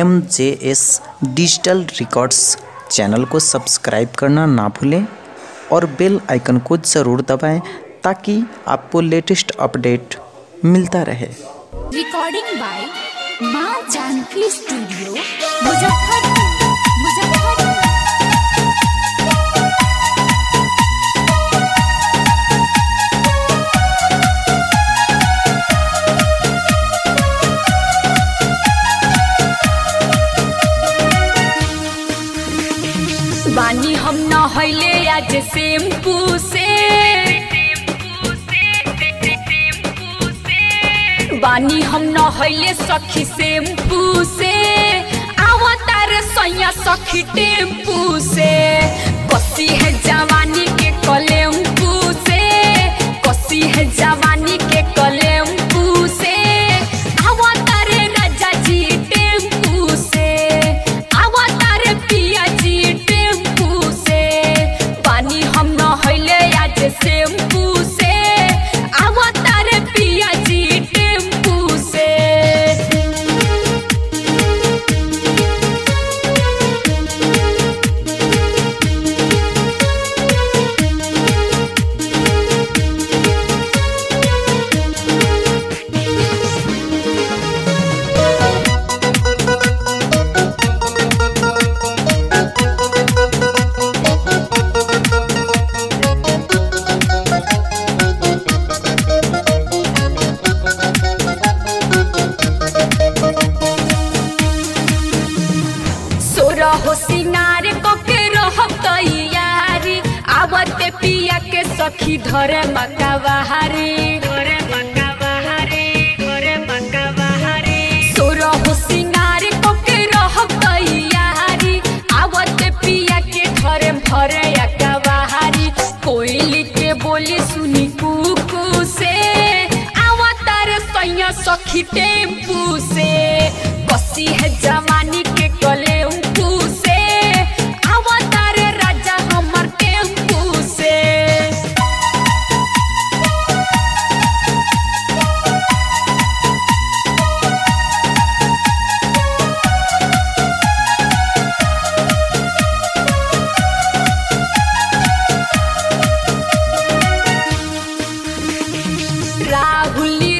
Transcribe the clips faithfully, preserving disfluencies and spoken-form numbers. M J S digital records channel को subscribe करना ना भूलें और बेल आइकन को ज़रूर दबाएं ताकि आपको लेटेस्ट अपडेट मिलता रहे। रिकॉर्डिंग बाय मां जानकी स्टूडियो मुजफ्फरपुर। बानी हम न होइले आज शैम्पू से, बानी हम न होइले सखी शैम्पू से, आवतार सैया सखी टेम्पू से। कसी है जवानी के कलेम्पू से, कसी है जवानी के कलेम्पू से, आवतार राजा जी टेम्पू से, आवतार पिया जी टेम्पू से। बानी हम न होइले आज शैम्पू से, आवतार पिया जी टेम्पू से। हो सिनार कोके रहब तैयारी, आवते पिया के सखी धरे मकवाहारी, धरे मकवाहारी, धरे मकवाहारी। सोरा हो सिनार कोके रहब तैयारी, आवते पिया के धरे भरे अकवाहारी। कोइली के बोली सुनी कुकू से, आवतार सैया सखी टेम्पू से। कसी है जवानी के कलेउ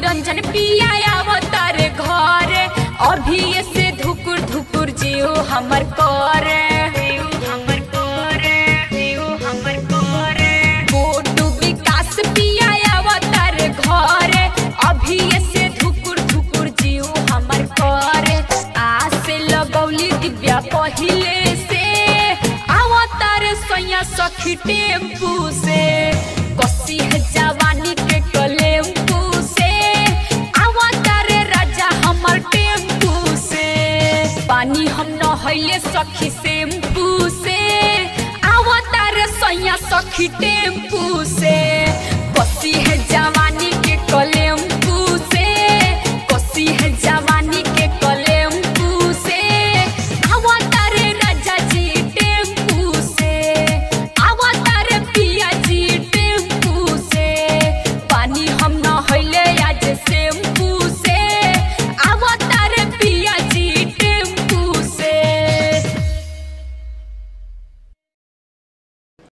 रंजन पिया आवतार घरे, अभी से धुकुर धुकुर जियो हमर करे, जियो हमर करे, जियो हमर करे। गोटू विकास पिया आवतार घरे, अभी से धुकुर धुकुर जियो हमर करे। आस लगौली दिव्या पहिले से, आवतार सैया सखी टेम्पू से। कसी है जवानी के कलेउ बानी हम न होइले सखी शैम्पू से, आवतार सैया सखी टेम्पू से।